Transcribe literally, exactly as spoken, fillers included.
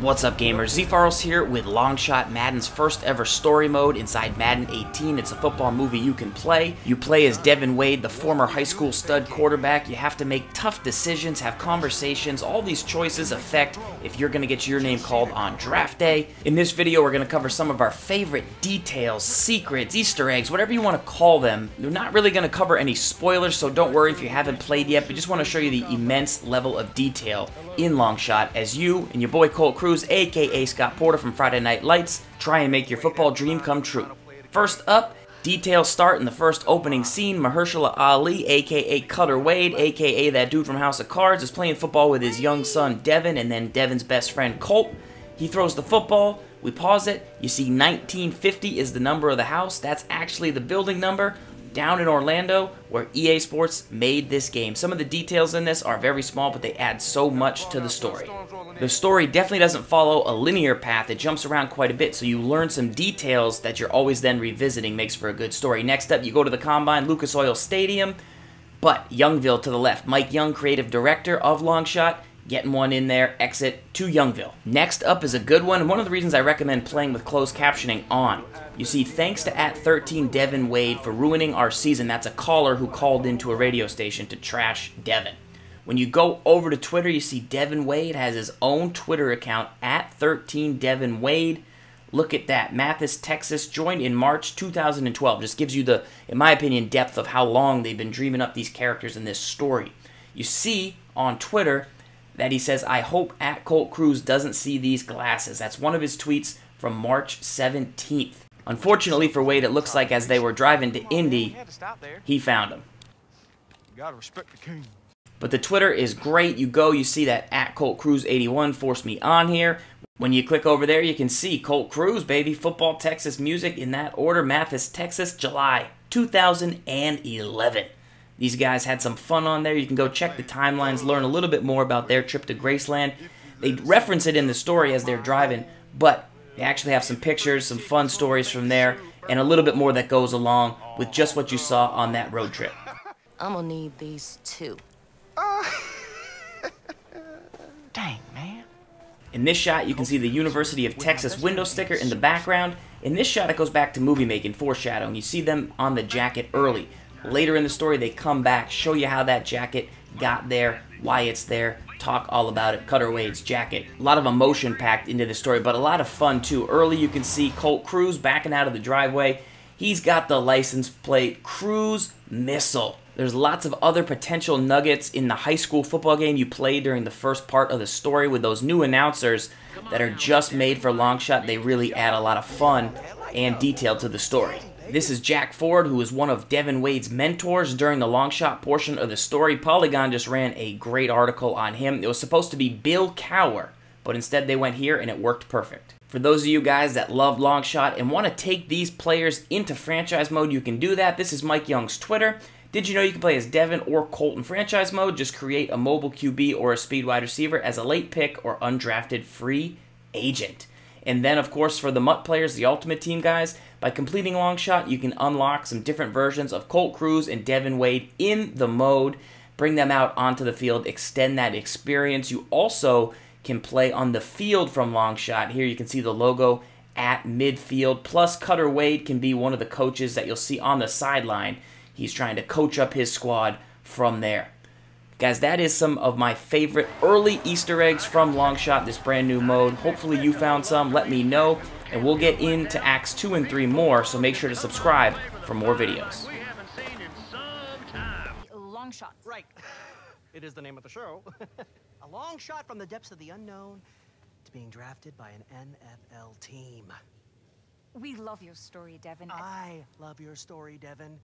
What's up, gamers? Zfarls here with Longshot, Madden's first ever story mode inside Madden eighteen. It's a football movie you can play. You play as Devin Wade, the former high school stud quarterback. You have to make tough decisions, have conversations. All these choices affect if you're going to get your name called on draft day. In this video, we're going to cover some of our favorite details, secrets, Easter eggs, whatever you want to call them. We're not really going to cover any spoilers, so don't worry if you haven't played yet. We just want to show you the immense level of detail in Longshot as you and your boy Colt Cruise, aka Scott Porter from Friday Night Lights, try and make your football dream come true. First up, details start in the first opening scene. Mahershala Ali, aka Cutter Wade, aka that dude from House of Cards, is playing football with his young son Devin and then Devin's best friend Colt. He throws the football, we pause it, you see nineteen fifty is the number of the house. That's actually the building number down in Orlando where E A Sports made this game. Some of the details in this are very small, but they add so much to the story. The story definitely doesn't follow a linear path. It jumps around quite a bit, so you learn some details that you're always then revisiting. Makes for a good story. Next up, you go to the Combine, Lucas Oil Stadium, but Youngville to the left. Mike Young, creative director of Longshot, getting one in there, exit to Youngville. Next up is a good one, and one of the reasons I recommend playing with closed captioning on. You see, thanks to at thirteen Devin Wade for ruining our season. That's a caller who called into a radio station to trash Devin. When you go over to Twitter, you see Devin Wade has his own Twitter account, at thirteen Devin Wade. Look at that. Mathis, Texas, joined in March two thousand twelve. Just gives you the, in my opinion, depth of how long they've been dreaming up these characters in this story. You see on Twitter that he says, I hope at Colt Cruise doesn't see these glasses. That's one of his tweets from March seventeenth. Unfortunately for Wade, it looks like as they were driving to Indy, he found him. Gotta respect the king. But the Twitter is great. You go, you see that at Colt Cruise eighty-one forced me on here. When you click over there, you can see Colt Cruise, baby, football, Texas, music in that order. Mathis, Texas, July two thousand eleven. These guys had some fun on there. You can go check the timelines, learn a little bit more about their trip to Graceland. They reference it in the story as they're driving, but they actually have some pictures, some fun stories from there, and a little bit more that goes along with just what you saw on that road trip. I'm gonna need these two. Dang, man. In this shot, you can see the University of Texas window sticker in the background. In this shot, it goes back to movie making, foreshadowing. You see them on the jacket early. Later in the story, they come back, show you how that jacket got there, why it's there, talk all about it, Cutter Wade's jacket. A lot of emotion packed into the story, but a lot of fun too. Early, you can see Colt Cruise backing out of the driveway. He's got the license plate, Cruise Missile. There's lots of other potential nuggets in the high school football game you play during the first part of the story with those new announcers that are just made for Longshot. They really add a lot of fun and detail to the story. This is Jack Ford, who is one of Devin Wade's mentors during the Longshot portion of the story. Polygon just ran a great article on him. It was supposed to be Bill Cowher, but instead they went here and it worked perfect. For those of you guys that love Longshot and want to take these players into franchise mode, you can do that. This is Mike Young's Twitter. Did you know you can play as Devin or Colt in franchise mode? Just create a mobile Q B or a speed wide receiver as a late pick or undrafted free agent. And then, of course, for the Mutt players, the Ultimate Team guys, by completing Longshot, you can unlock some different versions of Colt Cruise and Devin Wade in the mode, bring them out onto the field, extend that experience. You also can play on the field from Longshot. Here you can see the logo at midfield, plus Cutter Wade can be one of the coaches that you'll see on the sideline. He's trying to coach up his squad from there. Guys, that is some of my favorite early Easter eggs from Longshot, this brand new mode. Hopefully you found some. Let me know, and we'll get into acts two and three more, so make sure to subscribe for more videos. We haven't seen in some time. Longshot, right. It is the name of the show. A long shot from the depths of the unknown to being drafted by an N F L team. We love your story, Devin. I love your story, Devin.